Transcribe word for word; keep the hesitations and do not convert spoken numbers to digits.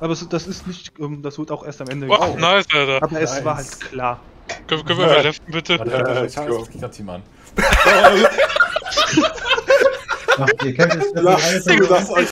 Aber so, das ist nicht, das wird auch erst am Ende. Oh, nice, Alter. Aber es nice. war halt klar. Können, können wir mal leften, bitte? Warte, ich hab das Team an. Ach, ihr kennt es.